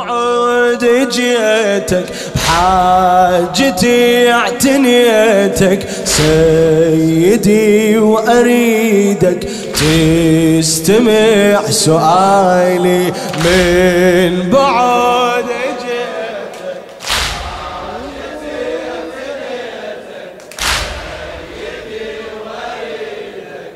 بعد جيتك بحاجتي اعتنيتك سيدي وأريدك تستمع سؤالي من بعد جيتك بحاجتي اعتنيتك سيدي وأريدك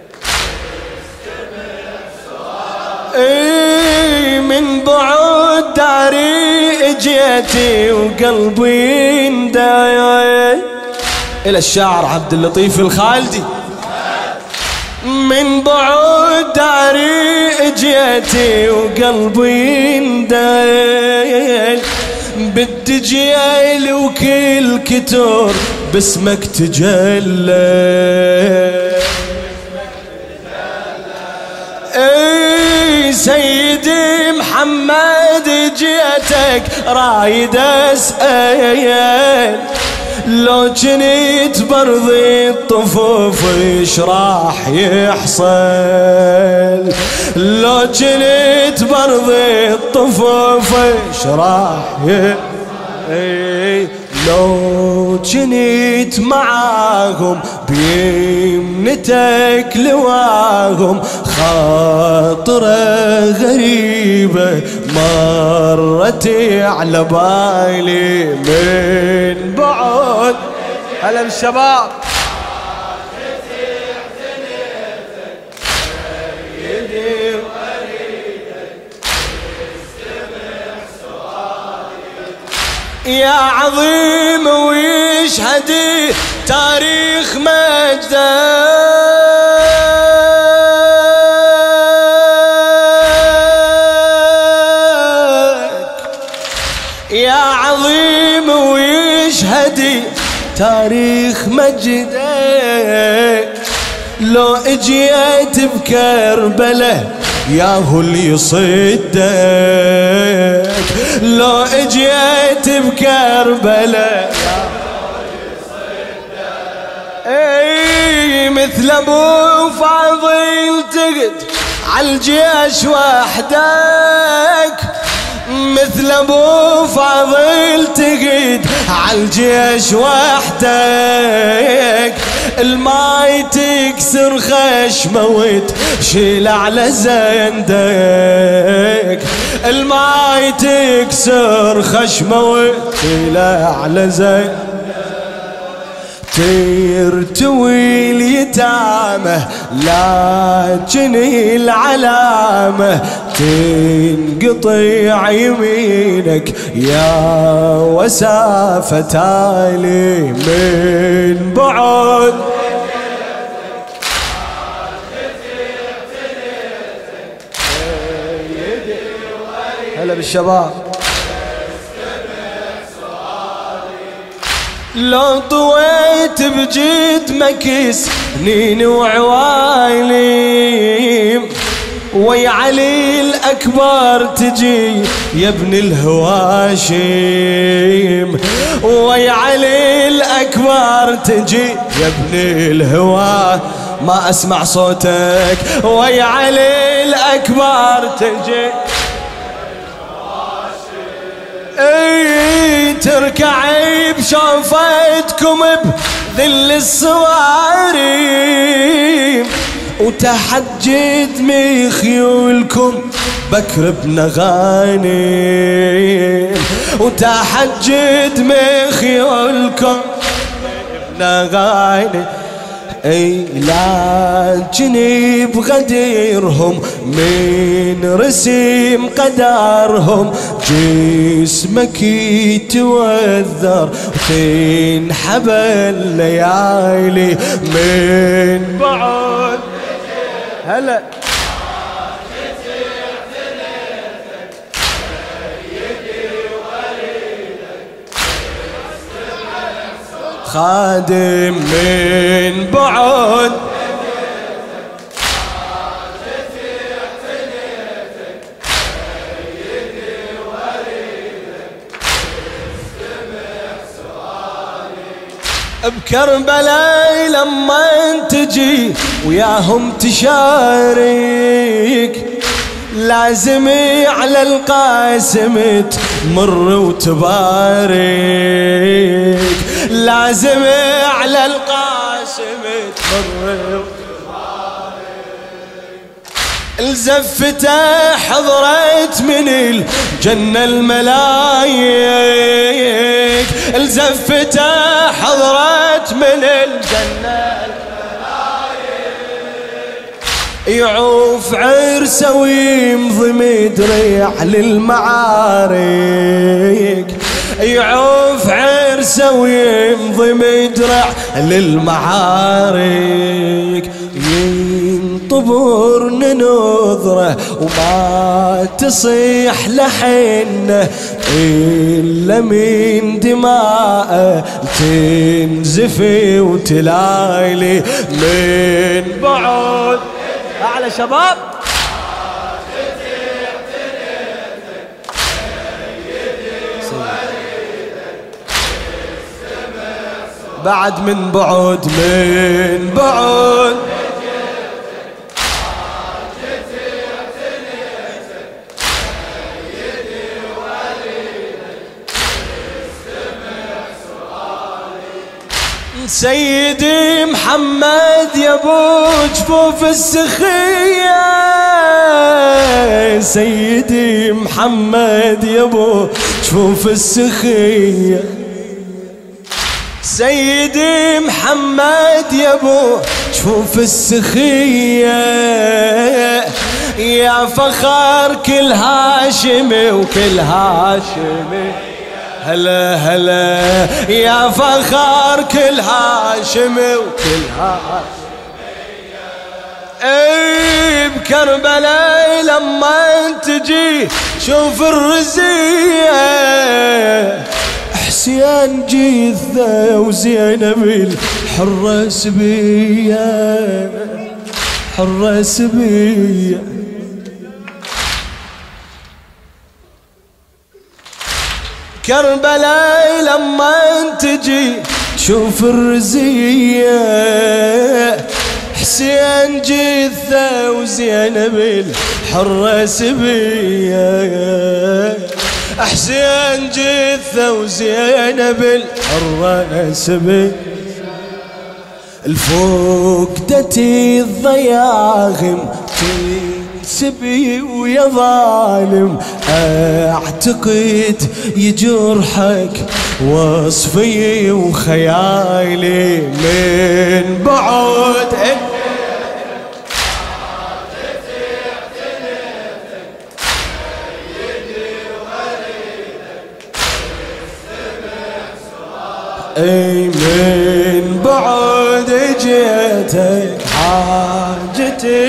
تستمع سؤالي من بعد داري اجيتي وقلبي اندايا. إلى الشاعر عبد اللطيف الخالدي. من بعد داري اجيتي وقلبي اندايا بالدجيل وكل كتور باسمك تجلى. سيدي محمد جيتك رايد اسأل لو جنيت برضي الطفوف ايش راح يحصل، لو جنيت برضي الطفوف ايش راح يحصل، لو جنيت معاهم بيمنتك لواهم خاطرة غريبة مرت على بالي من بعد. هلا بالشباب. يا عظيم ويشهد تاريخ مجدك، يا عظيم ويشهد تاريخ مجدك لو اجيت بكربلاء ياهو اللي يصدك، لو اجيت بكربلاء ياهو اللي يصدك. اي مثل ابو فاضل تقد عالجيش وحدك، مثل ابو فاضل تقد عالجيش وحدك الماي تكسر خشمه وتشيل على زندك، الماي تكسر خشمه وتشيل على زندك. ترتوي اليتامه لكن العلامه تنقطع يمينك يا وسافة علي من بعد. هلا بالشباب. لو طويت بجد مكس نين وعواليم ويا علي الأكبر تجي يا ابن الهواشم، ويا علي الأكبر تجي يا ابن الهوا ما أسمع صوتك، ويا علي الأكبر تجي اي تركعي بشوفتكم بذل الصواريم وتحجد مخيولكم بكر بنغانيم، وتحجد مخيولكم بكر بنغانيم. اي لا جنيب غديرهم من رسم قدارهم جسمك يتوذر وتنحب الليالي من بعد. هلا خادم من بعد. بكربلاء لما تجي وياهم تشارك لازمي على القاسم تمر وتبارك، لازمي على القاسم تمر وتبارك. الزفته حضرت من الجنة الملايك، الزفته حضرت من الجنة يعوف عرسه ويمضم دريع للمعارك، يعوف عرسه ويمضم دريع للمعارك. ينطبرن نظره وما تصيح لحنه إلا من دماءه تنزفي وتلالي من بعد. أعلى شباب بعد من بعد من بعد. سيدي محمد يا ابو جفوف السخية، سيدي محمد يا ابو جفوف السخية، سيدي محمد يا ابو جفوف السخية، يا فخر كل هاشمي وكل هاشمي. هلا هلا يا فخار كل هاشمي وكل هاشمية. اي بكربلاء لما تجي شوف الرزية، حسين جثة وزينب الحرة سبية، حرة سبية. كربلاء لما تجي تشوف الرزية، حسين جثة وزينب الحرة سبية، حسين جثة وزينب الحرة سبية. الفقدة الضياغم سبي ويا ظالم، اعتقد يجرحك وصفي وخيالي من بعد. اي من بعد جيتك حاجتي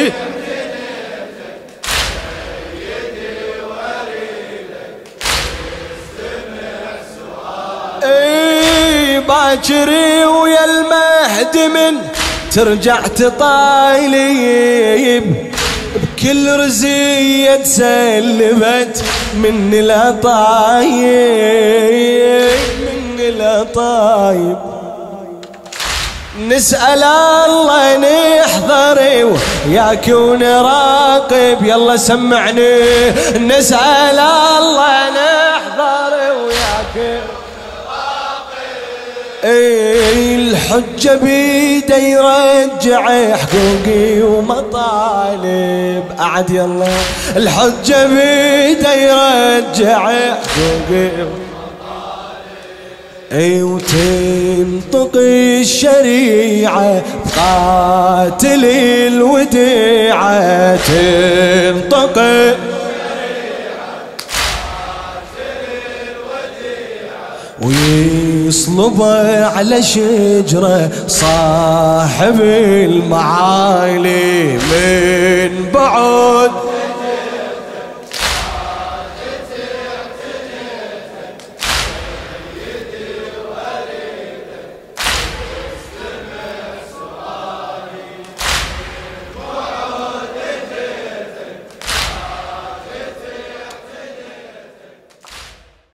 باكري ويا المهد من ترجع تطايليب، بكل رزية تسلبت من الأطايب، من الأطايب. نسأل الله نحضر وياك ونراقب، يلا سمعني. نسأل الله نحضر وياك، الحجة بيده يرجع حقوقي ومطالب. أعد يلا، الحجة بيده يرجع حقوقي ومطالب. وتنطق الشريعة بقاتل الوديعة، تنطق ويصلب على شجرة صاحب المعالي من بعد.